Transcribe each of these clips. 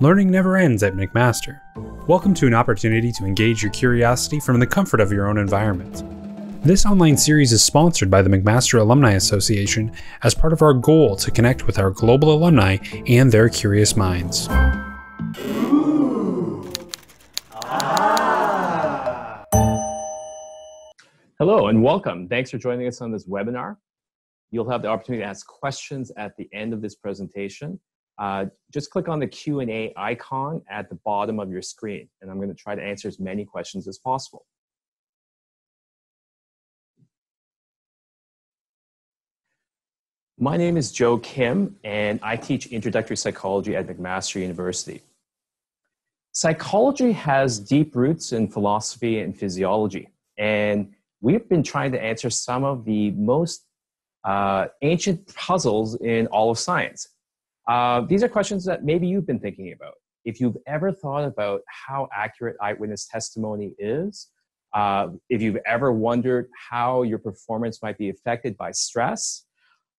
Learning never ends at McMaster. Welcome to an opportunity to engage your curiosity from the comfort of your own environment. This online series is sponsored by the McMaster Alumni Association as part of our goal to connect with our global alumni and their curious minds. Hello and welcome. Thanks for joining us on this webinar. You'll have the opportunity to ask questions at the end of this presentation. Just click on the Q&A icon at the bottom of your screen, and I'm going to try to answer as many questions as possible. My name is Joe Kim, and I teach introductory psychology at McMaster University. Psychology has deep roots in philosophy and physiology, and we've been trying to answer some of the most ancient puzzles in all of science. These are questions that maybe you've been thinking about. If you've ever thought about how accurate eyewitness testimony is, if you've ever wondered how your performance might be affected by stress,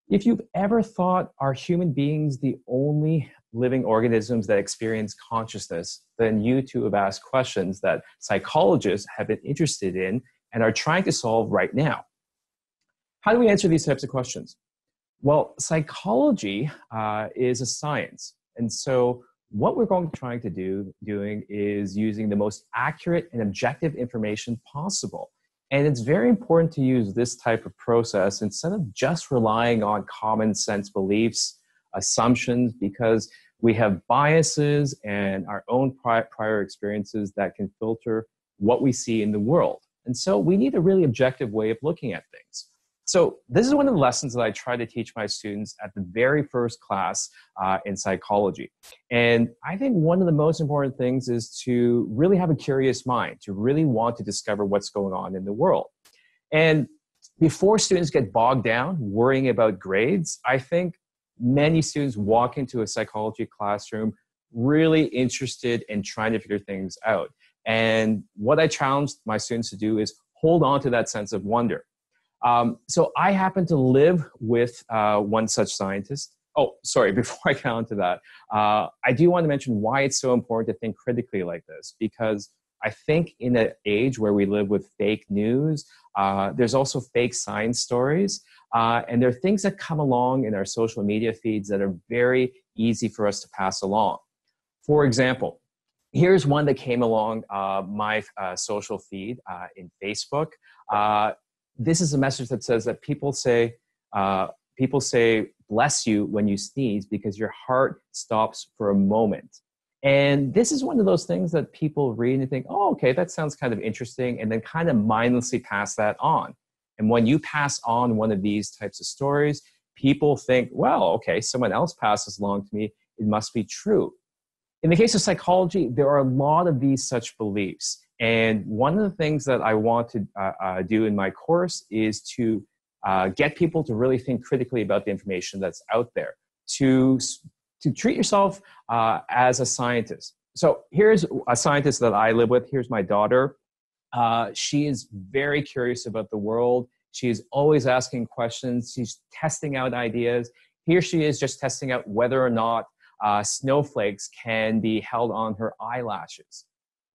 if you've ever thought, are human beings the only living organisms that experience consciousness, then you too have asked questions that psychologists have been interested in and are trying to solve right now. How do we answer these types of questions? Well, psychology is a science, and so what we're going to try to do is using the most accurate and objective information possible. And it's very important to use this type of process instead of just relying on common sense beliefs, assumptions, because we have biases and our own prior experiences that can filter what we see in the world. And so we need a really objective way of looking at things. So this is one of the lessons that I try to teach my students at the very first class in psychology. And I think one of the most important things is to really have a curious mind, to really want to discover what's going on in the world. And before students get bogged down worrying about grades, I think many students walk into a psychology classroom really interested in trying to figure things out. And what I challenge my students to do is hold on to that sense of wonder. So I happen to live with one such scientist. Oh, sorry, before I get on to that, I do want to mention why it's so important to think critically like this, because I think in an age where we live with fake news, there's also fake science stories, and there are things that come along in our social media feeds that are very easy for us to pass along. For example, here's one that came along my social feed in Facebook. This is a message that says that people say, bless you when you sneeze because your heart stops for a moment. And this is one of those things that people read and think, oh, okay, that sounds kind of interesting, and then kind of mindlessly pass that on. And when you pass on one of these types of stories, people think, well, okay, someone else passes along to me, it must be true. In the case of psychology, there are a lot of these such beliefs. And one of the things that I want to do in my course is to get people to really think critically about the information that's out there, to treat yourself as a scientist. So here's a scientist that I live with. Here's my daughter. She is very curious about the world. She is always asking questions. She's testing out ideas. Here she is just testing out whether or not snowflakes can be held on her eyelashes.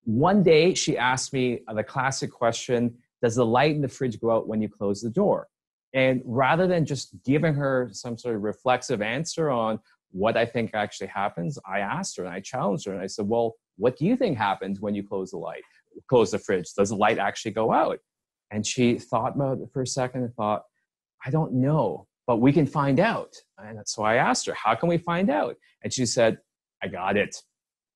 One day, she asked me the classic question, does the light in the fridge go out when you close the door? And rather than just giving her some sort of reflexive answer on what I think actually happens, I asked her and I challenged her and I said, well, what do you think happens when you close the fridge? Does the light actually go out? And she thought about it for a second and thought, I don't know, but we can find out. And so I asked her, how can we find out? And she said, I got it.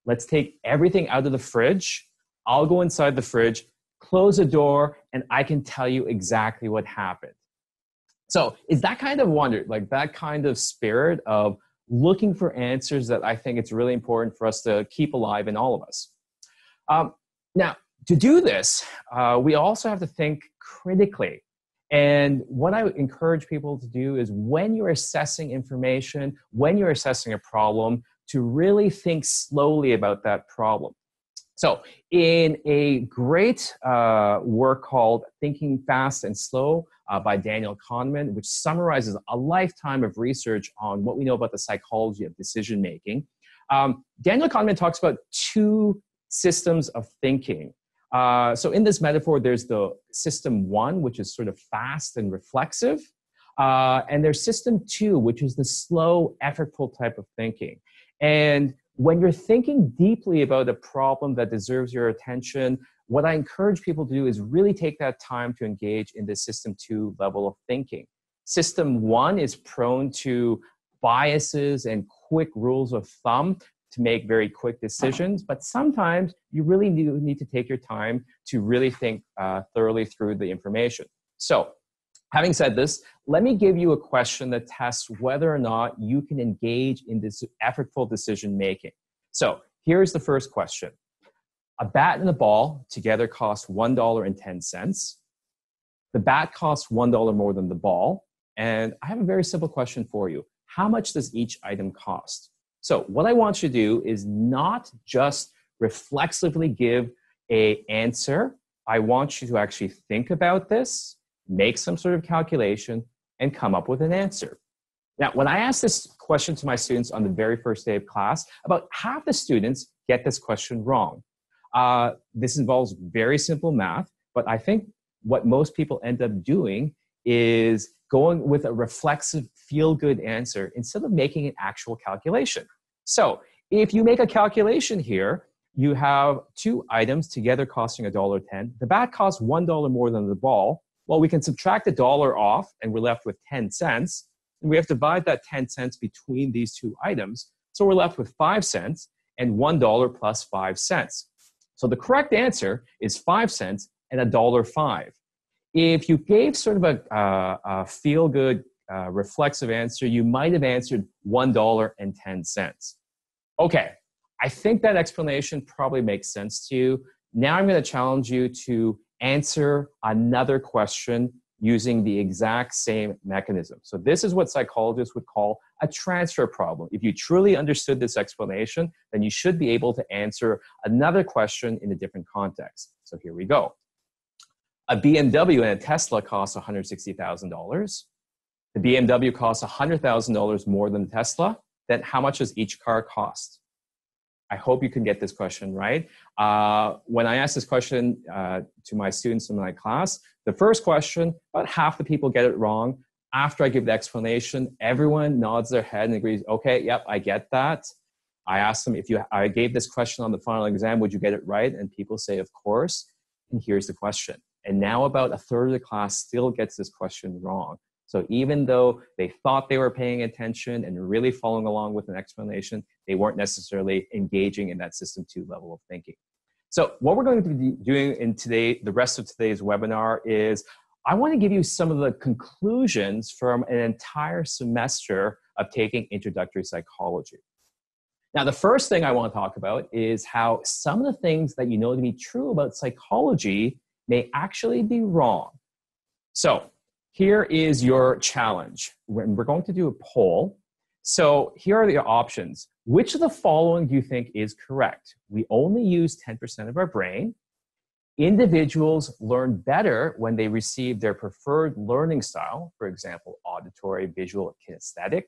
Let's take everything out of the fridge. I'll go inside the fridge, close the door, and I can tell you exactly what happened. So it's that kind of wonder, like that kind of spirit of looking for answers that I think it's really important for us to keep alive in all of us. Now, to do this, we also have to think critically. And what I would encourage people to do is when you're assessing information, when you're assessing a problem, to really think slowly about that problem. So in a great work called Thinking Fast and Slow by Daniel Kahneman, which summarizes a lifetime of research on what we know about the psychology of decision-making, Daniel Kahneman talks about two systems of thinking. So in this metaphor, there's the system one, which is sort of fast and reflexive, and there's system two, which is the slow, effortful type of thinking. And when you're thinking deeply about a problem that deserves your attention, what I encourage people to do is really take that time to engage in the system two level of thinking. System one is prone to biases and quick rules of thumb to make very quick decisions, but sometimes you really need to take your time to really think thoroughly through the information. So, having said this, let me give you a question that tests whether or not you can engage in this effortful decision-making. So here's the first question. A bat and a ball together cost $1.10. The bat costs $1 more than the ball. And I have a very simple question for you. How much does each item cost? So what I want you to do is not just reflexively give an answer. I want you to actually think about this, make some sort of calculation, and come up with an answer. Now, when I ask this question to my students on the very first day of class, about half the students get this question wrong. This involves very simple math, but I think what most people end up doing is going with a reflexive, feel-good answer instead of making an actual calculation. So if you make a calculation here, you have two items together costing $1.10. The bat costs $1 more than the ball. Well, we can subtract $1 off and we're left with 10 cents. And we have to divide that 10 cents between these two items. So we're left with 5 cents and $1 plus 5 cents. So the correct answer is 5 cents and $1.05. If you gave sort of a feel-good, reflexive answer, you might have answered $1.10. Okay, I think that explanation probably makes sense to you. Now I'm going to challenge you to answer another question using the exact same mechanism. So this is what psychologists would call a transfer problem. If you truly understood this explanation, then you should be able to answer another question in a different context. So here we go. A BMW and a Tesla cost $160,000. The BMW costs $100,000 more than Tesla. Then how much does each car cost? I hope you can get this question right. When I ask this question to my students in my class, the first question, about half the people get it wrong. After I give the explanation, everyone nods their head and agrees, okay, yep, I get that. I asked them, I gave this question on the final exam, would you get it right? And people say, of course. And here's the question. And now about a third of the class still gets this question wrong. So even though they thought they were paying attention and really following along with an explanation, they weren't necessarily engaging in that system two level of thinking. So what we're going to be doing in the rest of today's webinar is I want to give you some of the conclusions from an entire semester of taking introductory psychology. Now, the first thing I want to talk about is how some of the things that you know to be true about psychology may actually be wrong. So here is your challenge. We're going to do a poll. So here are the options. Which of the following do you think is correct? We only use 10% of our brain. Individuals learn better when they receive their preferred learning style, for example, auditory, visual, kinesthetic,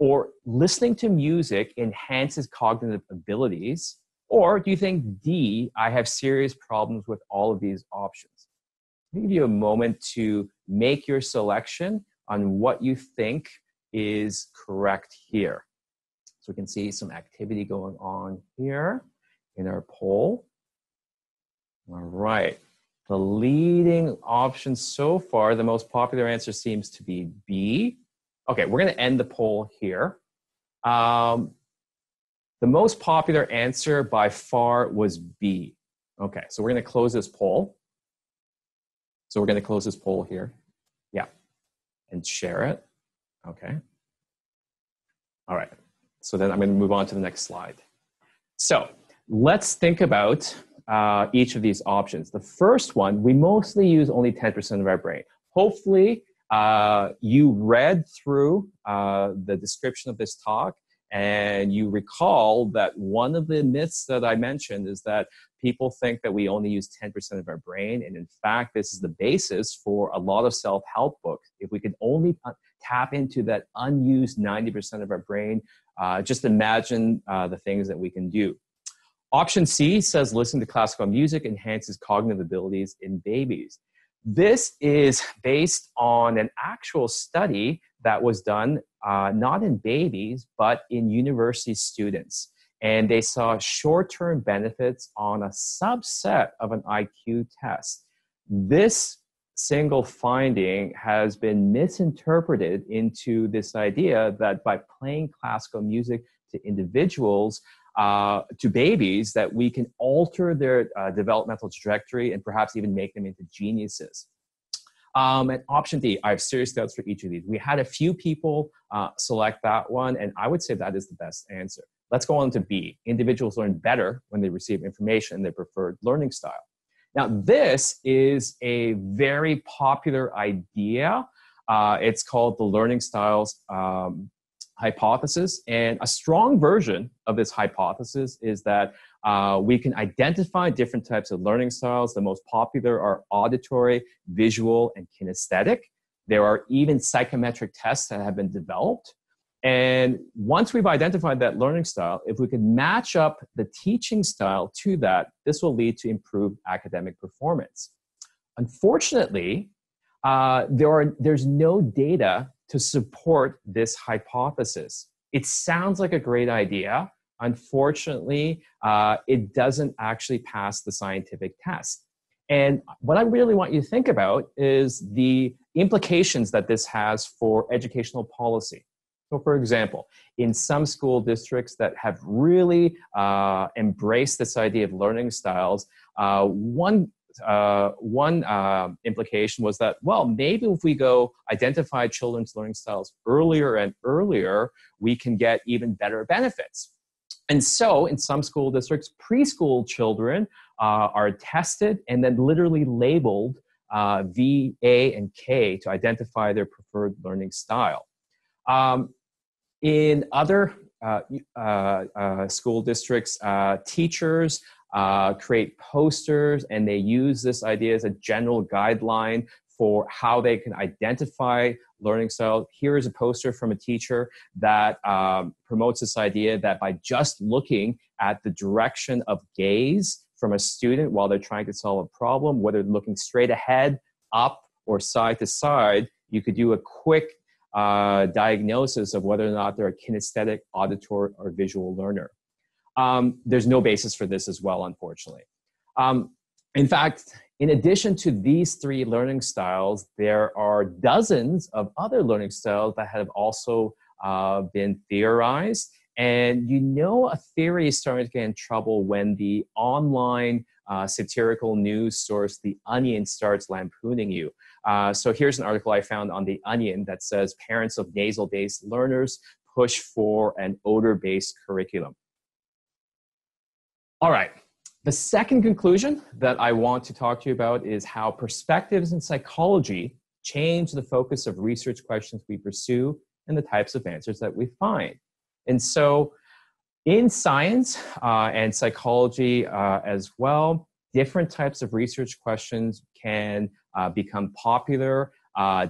or listening to music enhances cognitive abilities. Or do you think D, I have serious problems with all of these options? I'll give you a moment to make your selection on what you think is correct here. So we can see some activity going on here in our poll. All right. The leading option so far, the most popular answer seems to be B. Okay, we're going to end the poll here. The most popular answer by far was B. Okay, so we're going to close this poll. So we're going to close this poll here. Yeah. And share it. Okay. All right. So then I'm going to move on to the next slide. So let's think about each of these options. The first one, we mostly use only 10% of our brain. Hopefully you read through the description of this talk And you recall that one of the myths that I mentioned is that people think that we only use 10% of our brain. And in fact, this is the basis for a lot of self-help books. If we could only tap into that unused 90% of our brain, just imagine the things that we can do. Option C says listening to classical music enhances cognitive abilities in babies. This is based on an actual study that was done not in babies, but in university students. And they saw short-term benefits on a subset of an IQ test. This single finding has been misinterpreted into this idea that by playing classical music to individuals, to babies, that we can alter their developmental trajectory and perhaps even make them into geniuses. And option D, I have serious doubts for each of these. We had a few people select that one, and I would say that is the best answer. Let's go on to B. Individuals learn better when they receive information in their preferred learning style. Now, this is a very popular idea. It's called the learning styles hypothesis. And a strong version of this hypothesis is that we can identify different types of learning styles. The most popular are auditory, visual, and kinesthetic. There are even psychometric tests that have been developed. And once we've identified that learning style, if we can match up the teaching style to that, this will lead to improved academic performance. Unfortunately, there's no data to support this hypothesis. It sounds like a great idea. Unfortunately, it doesn't actually pass the scientific test. And what I really want you to think about is the implications that this has for educational policy. So for example, in some school districts that have really embraced this idea of learning styles, one implication was that, well, maybe if we go identify children's learning styles earlier and earlier, we can get even better benefits. And so in some school districts, preschool children are tested and then literally labeled V, A, and K to identify their preferred learning style. In other school districts, teachers create posters, and they use this idea as a general guideline for how they can identify learning styles. Here is a poster from a teacher that promotes this idea that by just looking at the direction of gaze from a student while they're trying to solve a problem, whether looking straight ahead, up, or side to side, you could do a quick diagnosis of whether or not they're a kinesthetic, auditory, or visual learner. There's no basis for this as well, unfortunately. In fact, in addition to these three learning styles, there are dozens of other learning styles that have also been theorized. And you know, a theory is starting to get in trouble when the online satirical news source, The Onion, starts lampooning you. So here's an article I found on The Onion that says parents of nasal-based learners push for an odor-based curriculum. All right. The second conclusion that I want to talk to you about is how perspectives in psychology change the focus of research questions we pursue and the types of answers that we find. And so in science and psychology as well, different types of research questions can become popular,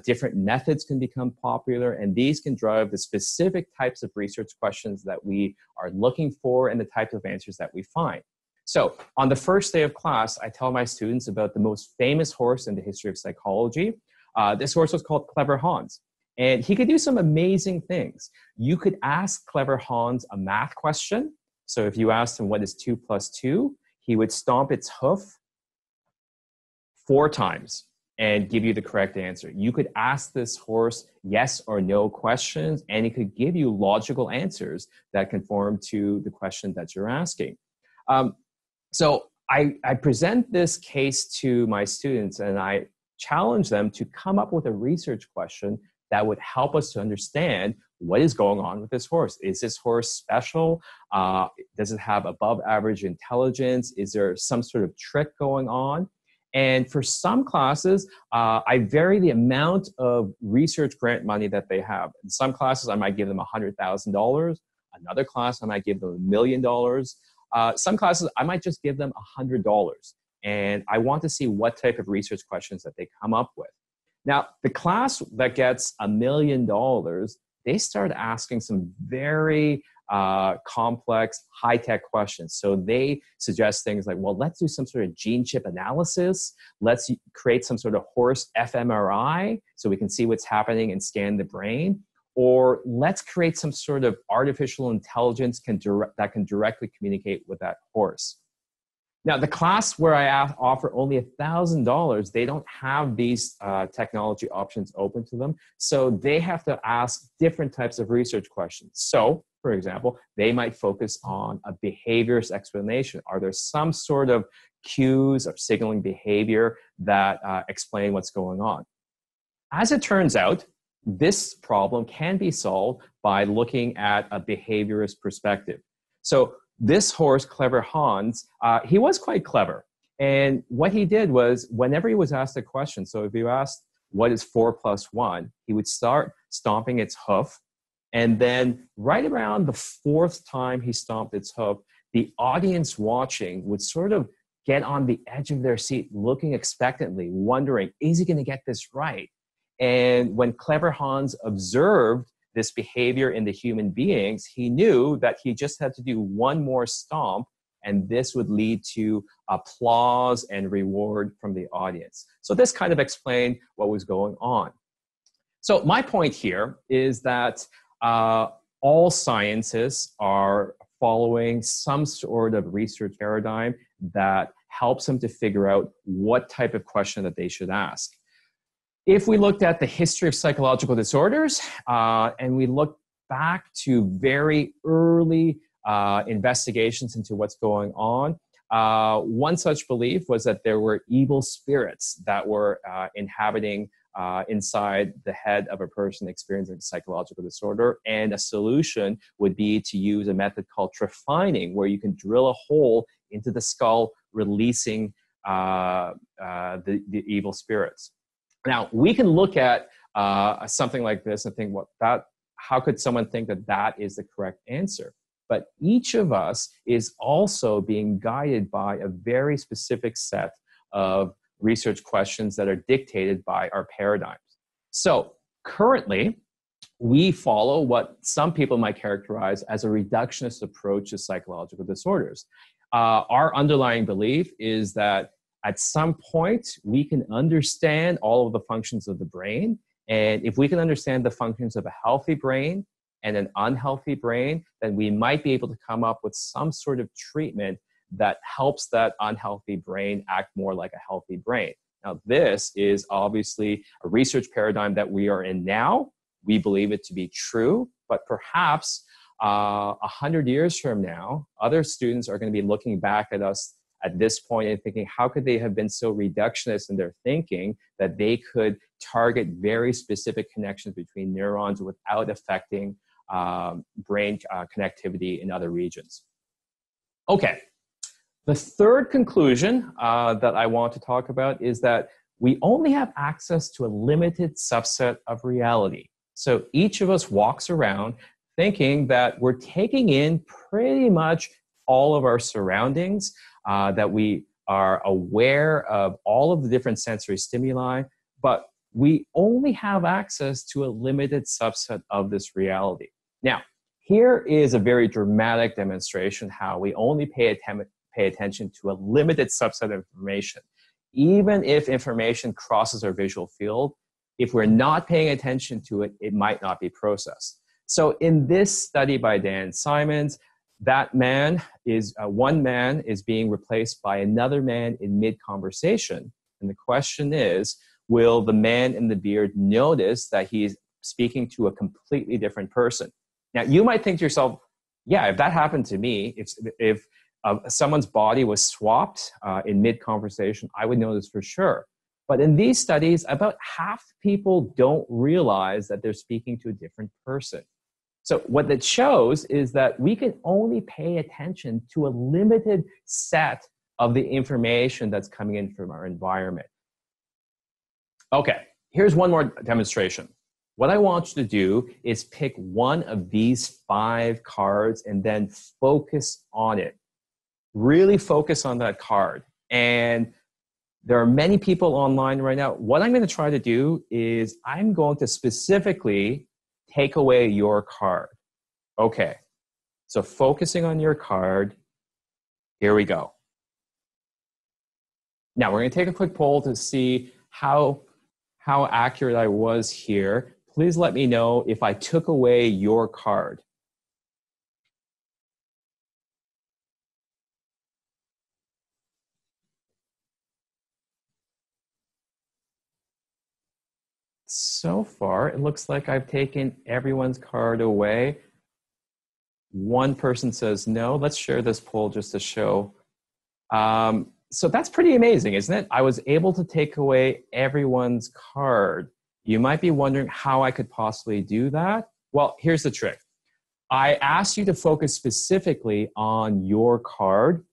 different methods can become popular, and these can drive the specific types of research questions that we are looking for and the types of answers that we find. So on the first day of class, I tell my students about the most famous horse in the history of psychology. This horse was called Clever Hans. And he could do some amazing things. You could ask Clever Hans a math question. So if you asked him, what is 2 plus 2? He would stomp its hoof 4 times and give you the correct answer. You could ask this horse yes or no questions, and he could give you logical answers that conform to the question that you're asking. So I present this case to my students, and I challenge them to come up with a research question that would help us to understand what is going on with this horse. Is this horse special? Does it have above average intelligence? Is there some sort of trick going on? And for some classes, I vary the amount of research grant money that they have. In some classes, I might give them $100,000. Another class, I might give them $1 million. Some classes, I might just give them $100. And I want to see what type of research questions that they come up with. Now, the class that gets $1 million, they start asking some very complex, high-tech questions. So they suggest things like, well, let's do some sort of gene chip analysis. Let's create some sort of horse fMRI so we can see what's happening and scan the brain. Or let's create some sort of artificial intelligence that can directly communicate with that horse. Now, the class where I offer only $1,000, they don't have these technology options open to them. So they have to ask different types of research questions. So, for example, they might focus on a behaviorist explanation. Are there some sort of cues or signaling behavior that explain what's going on? As it turns out, this problem can be solved by looking at a behaviorist perspective. So this horse, Clever Hans, he was quite clever. And what he did was, whenever he was asked a question, so if you asked, what is 4 + 1? He would start stomping its hoof. And then right around the fourth time he stomped its hoof, the audience watching would sort of get on the edge of their seat, looking expectantly, wondering, is he going to get this right? And when Clever Hans observed this behavior in the human beings, he knew that he just had to do one more stomp, and this would lead to applause and reward from the audience. So this kind of explained what was going on. So my point here is that all sciences are following some sort of research paradigm that helps them to figure out what type of question that they should ask. If we looked at the history of psychological disorders and we looked back to very early investigations into what's going on, one such belief was that there were evil spirits that were inhabiting inside the head of a person experiencing a psychological disorder, and a solution would be to use a method called trephining, where you can drill a hole into the skull, releasing the evil spirits. Now, we can look at something like this and think, well, how could someone think that that is the correct answer? But each of us is also being guided by a very specific set of research questions that are dictated by our paradigms. So currently, we follow what some people might characterize as a reductionist approach to psychological disorders. Our underlying belief is that at some point, we can understand all of the functions of the brain. And if we can understand the functions of a healthy brain and an unhealthy brain, then we might be able to come up with some sort of treatment that helps that unhealthy brain act more like a healthy brain. Now, this is obviously a research paradigm that we are in now. We believe it to be true, but perhaps 100 years from now, other students are going to be looking back at us at this point and thinking, how could they have been so reductionist in their thinking that they could target very specific connections between neurons without affecting brain connectivity in other regions? Okay. The third conclusion that I want to talk about is that we only have access to a limited subset of reality. So each of us walks around thinking that we're taking in pretty much all of our surroundings, that we are aware of all of the different sensory stimuli, but we only have access to a limited subset of this reality. Now, here is a very dramatic demonstration how we only pay attention to a limited subset of information. Even if information crosses our visual field, if we're not paying attention to it, it might not be processed. So in this study by Dan Simons, one man is being replaced by another man in mid-conversation. And the question is, will the man in the beard notice that he's speaking to a completely different person? Now, you might think to yourself, yeah, if that happened to me, if someone's body was swapped in mid-conversation, I would know this for sure. But in these studies, about half people don't realize that they're speaking to a different person. So what that shows is that we can only pay attention to a limited set of the information that's coming in from our environment. Okay, here's one more demonstration. What I want you to do is pick one of these 5 cards and then focus on it. Really focus on that card. And there are many people online right now. What I'm going to try to do is I'm going to specifically take away your card. Okay, so focusing on your card, here we go. Now we're going to take a quick poll to see how accurate I was here. Please let me know if I took away your card. So far, it looks like I've taken everyone's card away. One person says no. Let's share this poll just to show. So that's pretty amazing, isn't it? I was able to take away everyone's card. You might be wondering how I could possibly do that. Well, here's the trick. I asked you to focus specifically on your card,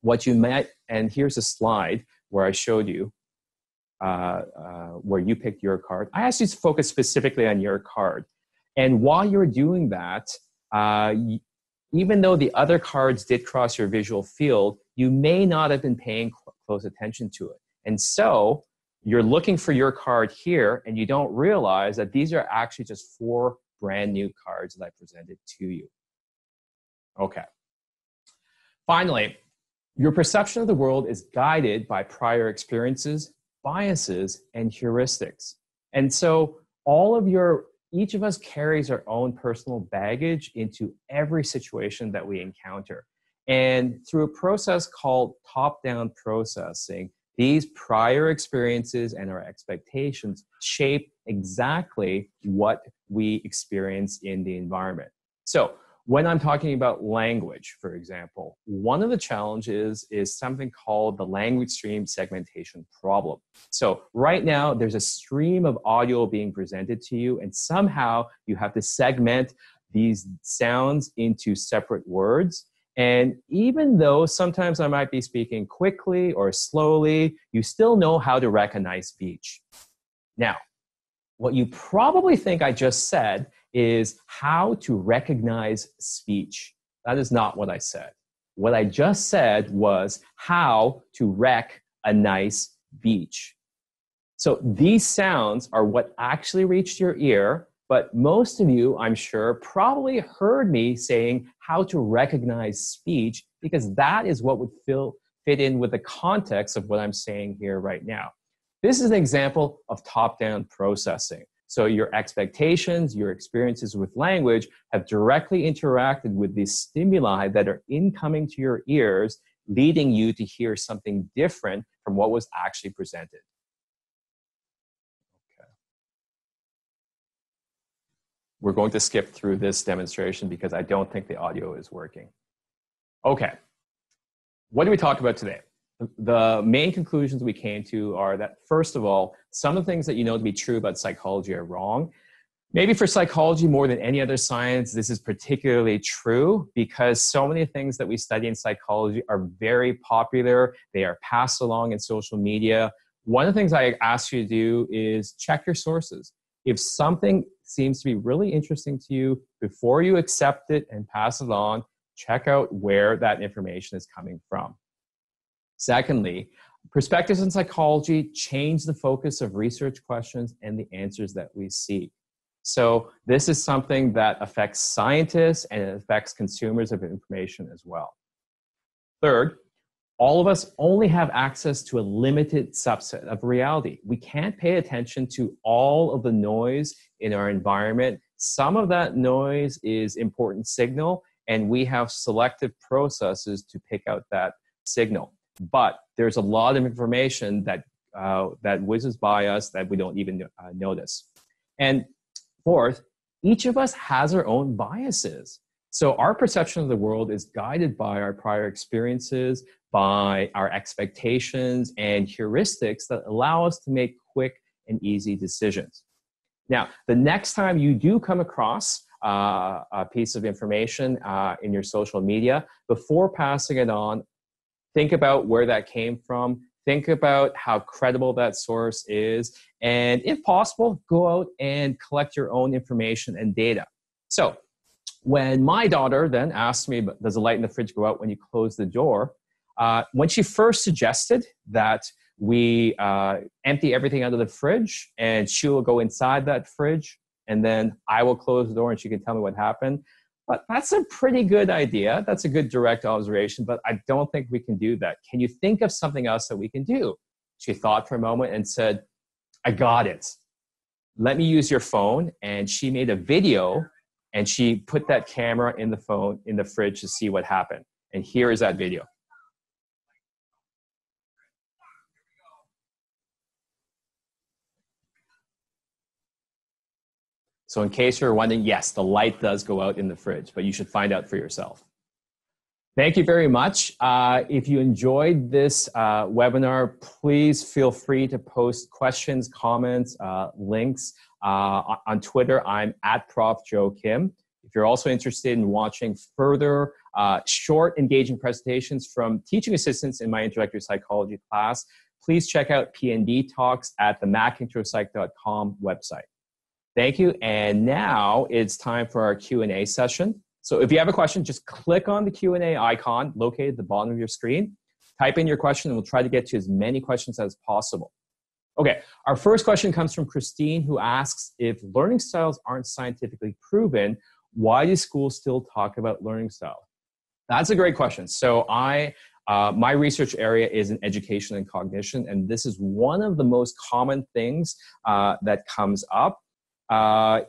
what you met, and here's a slide where I showed you where you picked your card. I asked you to focus specifically on your card. And while you're doing that, even though the other cards did cross your visual field, you may not have been paying close attention to it. And so, you're looking for your card here and you don't realize that these are actually just 4 brand new cards that I presented to you. Okay. Finally, your perception of the world is guided by prior experiences, biases, and heuristics. And so each of us carries our own personal baggage into every situation that we encounter. And through a process called top-down processing, these prior experiences and our expectations shape exactly what we experience in the environment. So when I'm talking about language, for example, one of the challenges is something called the language stream segmentation problem. So right now, there's a stream of audio being presented to you, and somehow you have to segment these sounds into separate words. And even though sometimes I might be speaking quickly or slowly, you still know how to recognize speech. Now, what you probably think I just said is how to recognize speech. That is not what I said. What I just said was how to rec a nice beach. So these sounds are what actually reached your ear. But most of you, I'm sure, probably heard me saying how to recognize speech because that is what would fit in with the context of what I'm saying here right now. This is an example of top-down processing. So your expectations, your experiences with language have directly interacted with these stimuli that are incoming to your ears, leading you to hear something different from what was actually presented. We're going to skip through this demonstration because I don't think the audio is working. Okay, what do we talk about today? The main conclusions we came to are that, first of all, some of the things that you know to be true about psychology are wrong. Maybe for psychology more than any other science, this is particularly true because so many things that we study in psychology are very popular. They are passed along in social media. One of the things I ask you to do is check your sources. If something seems to be really interesting to you, before you accept it and pass it on, check out where that information is coming from. Secondly, perspectives in psychology change the focus of research questions and the answers that we seek. So this is something that affects scientists and it affects consumers of information as well. Third, all of us only have access to a limited subset of reality. We can't pay attention to all of the noise in our environment. Some of that noise is important signal, and we have selective processes to pick out that signal. But there's a lot of information that, that whizzes by us that we don't even notice. And fourth, each of us has our own biases. So our perception of the world is guided by our prior experiences, by our expectations and heuristics that allow us to make quick and easy decisions. Now, the next time you do come across a piece of information in your social media, before passing it on, think about where that came from, Think about how credible that source is, and if possible, go out and collect your own information and data. So when my daughter then asked me, does the light in the fridge go out when you close the door? When she first suggested that we empty everything out of the fridge and she will go inside that fridge and then I will close the door and she can tell me what happened. But that's a pretty good idea. That's a good direct observation, but I don't think we can do that. Can you think of something else that we can do? She thought for a moment and said, I got it. Let me use your phone. And she made a video and she put that camera in the phone, in the fridge to see what happened. And here is that video. So in case you're wondering, yes, the light does go out in the fridge, but you should find out for yourself. Thank you very much. If you enjoyed this webinar, please feel free to post questions, comments, links. On Twitter, I'm at Prof. Joe Kim. If you're also interested in watching further short, engaging presentations from teaching assistants in my introductory psychology class, please check out P&D Talks at the MacIntroPsych.com website. Thank you. And now it's time for our Q&A session. So if you have a question, just click on the Q&A icon located at the bottom of your screen. Type in your question and we'll try to get to as many questions as possible. Okay, our first question comes from Christine, who asks, if learning styles aren't scientifically proven, why do schools still talk about learning style? That's a great question. So my research area is in education and cognition, and this is one of the most common things that comes up.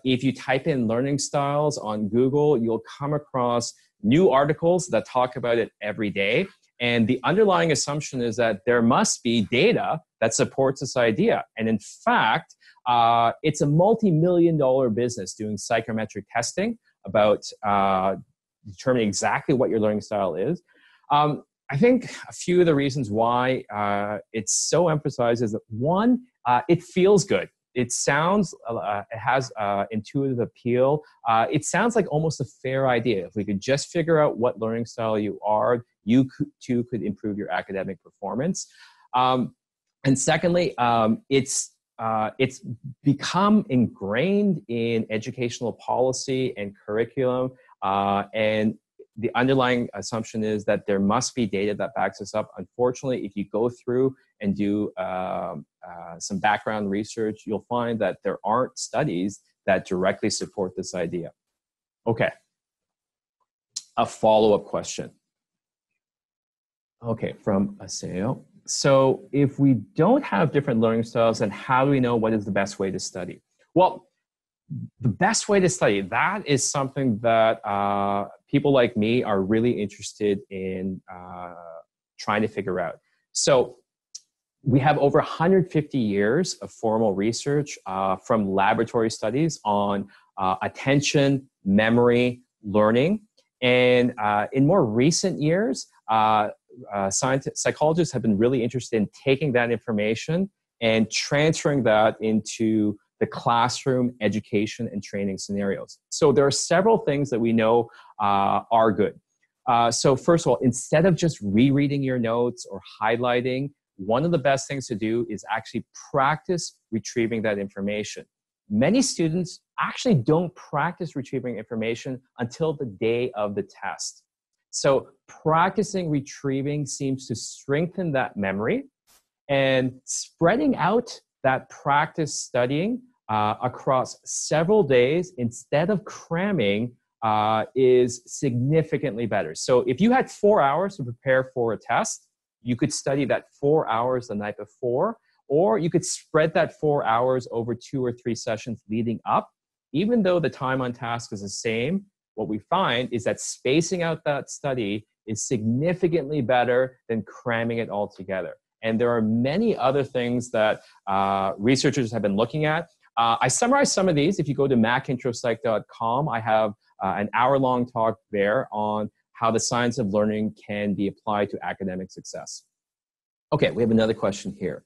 If you type in learning styles on Google, you'll come across new articles that talk about it every day. And the underlying assumption is that there must be data that supports this idea. And in fact, it's a multi-million-dollar business doing psychometric testing about determining exactly what your learning style is. I think a few of the reasons why it's so emphasized is that one, it feels good. It sounds, it has intuitive appeal. It sounds like almost a fair idea. If we could just figure out what learning style you are, you too could improve your academic performance. And secondly, it's become ingrained in educational policy and curriculum. And the underlying assumption is that there must be data that backs this up. Unfortunately, if you go through and do some background research, you'll find that there aren't studies that directly support this idea. Okay, a follow-up question. Okay, from Aseo. So if we don't have different learning styles, then how do we know what is the best way to study? Well, the best way to study, that is something that people like me are really interested in trying to figure out. So we have over 150 years of formal research from laboratory studies on attention, memory, learning. And in more recent years, psychologists have been really interested in taking that information and transferring that into the classroom, education, and training scenarios. So there are several things that we know are good. So first of all, instead of just rereading your notes or highlighting, one of the best things to do is actually practice retrieving that information. Many students actually don't practice retrieving information until the day of the test. So practicing retrieving seems to strengthen that memory, and spreading out that practice studying across several days instead of cramming is significantly better. So if you had 4 hours to prepare for a test, you could study that 4 hours the night before, or you could spread that 4 hours over 2 or 3 sessions leading up. Even though the time on task is the same, what we find is that spacing out that study is significantly better than cramming it all together. And there are many other things that researchers have been looking at. I summarize some of these. If you go to MacIntroPsych.com, I have an hour-long talk there on how the science of learning can be applied to academic success. Okay, we have another question here.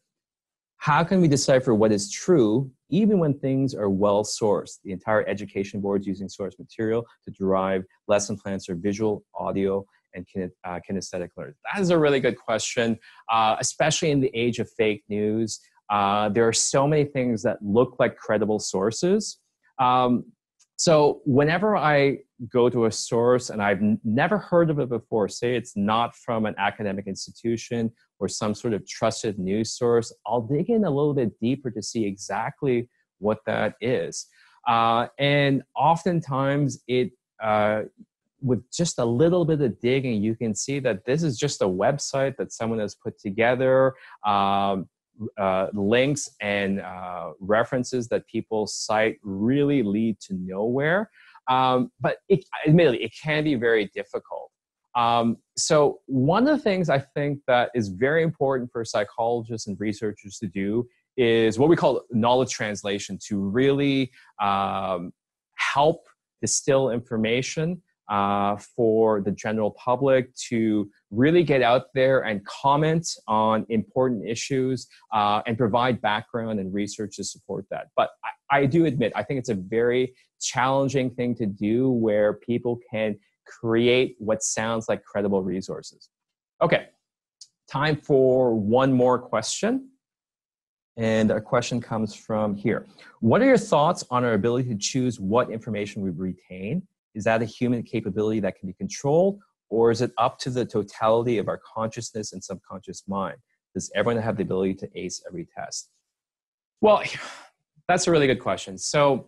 How can we decipher what is true even when things are well-sourced? The entire education board is using source material to derive lesson plans or visual, audio, and kinesthetic learners? That is a really good question, especially in the age of fake news. There are so many things that look like credible sources. So whenever I go to a source and I've never heard of it before, say it's not from an academic institution or some sort of trusted news source, I'll dig in a little bit deeper to see exactly what that is. And oftentimes it, with just a little bit of digging, you can see that this is just a website that someone has put together, links and references that people cite really lead to nowhere. But admittedly, it can be very difficult. So one of the things I think that is very important for psychologists and researchers to do is what we call knowledge translation, to really help distill information for the general public, to really get out there and comment on important issues and provide background and research to support that. But I do admit, I think it's a very challenging thing to do where people can create what sounds like credible resources. Okay, time for one more question. And our question comes from here. What are your thoughts on our ability to choose what information we retain? Is that a human capability that can be controlled, or is it up to the totality of our consciousness and subconscious mind? Does everyone have the ability to ace every test? Well, that's a really good question. So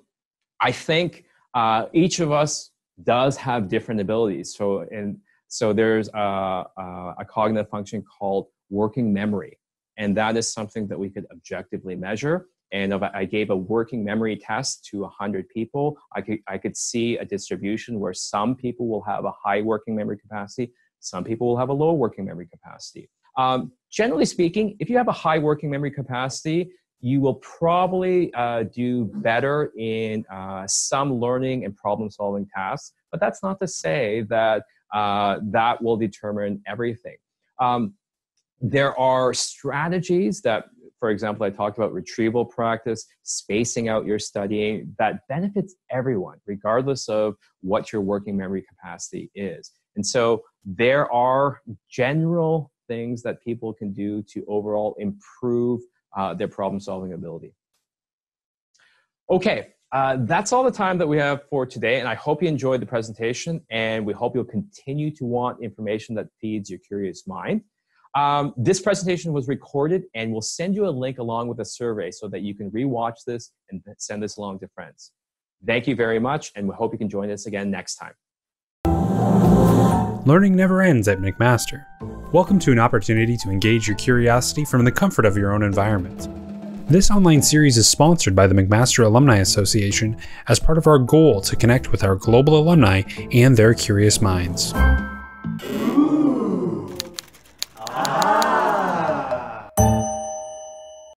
I think each of us does have different abilities. So there's a cognitive function called working memory, and that is something that we could objectively measure. And if I gave a working memory test to 100 people, I could see a distribution where some people will have a high working memory capacity, some people will have a low working memory capacity. Generally speaking, if you have a high working memory capacity, you will probably do better in some learning and problem-solving tasks, but that's not to say that that will determine everything. There are strategies that, for example, I talked about retrieval practice, spacing out your studying, that benefits everyone, regardless of what your working memory capacity is. And so there are general things that people can do to overall improve their problem-solving ability. Okay, that's all the time that we have for today, and I hope you enjoyed the presentation, and we hope you'll continue to want information that feeds your curious mind. This presentation was recorded, and we'll send you a link along with a survey so that you can rewatch this and send this along to friends. Thank you very much, and we hope you can join us again next time. Learning never ends at McMaster. Welcome to an opportunity to engage your curiosity from the comfort of your own environment. This online series is sponsored by the McMaster Alumni Association as part of our goal to connect with our global alumni and their curious minds.